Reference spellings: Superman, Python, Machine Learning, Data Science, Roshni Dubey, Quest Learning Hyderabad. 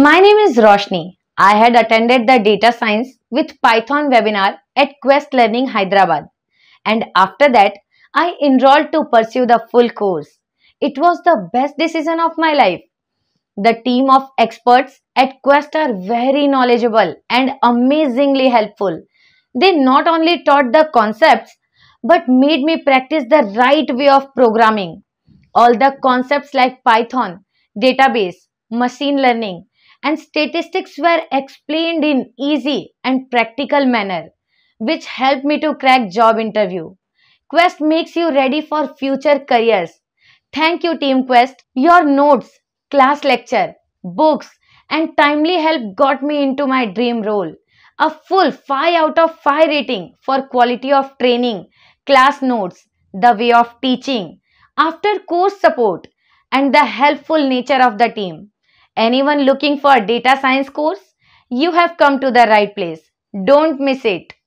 My name is Roshni. I had attended the Data Science with Python webinar at Quest Learning Hyderabad. And after that, I enrolled to pursue the full course. It was the best decision of my life. The team of experts at Quest are very knowledgeable and amazingly helpful. They not only taught the concepts, but made me practice the right way of programming. All the concepts like Python, database, machine learning, and statistics were explained in easy and practical manner, which helped me to crack job interview. Quest makes you ready for future careers. Thank you, Team Quest. Your notes, class lecture, books, and timely help got me into my dream role. A full 5 out of 5 rating for quality of training, class notes, the way of teaching, after course support, and the helpful nature of the team. Anyone looking for a data science course? You have come to the right place. Don't miss it.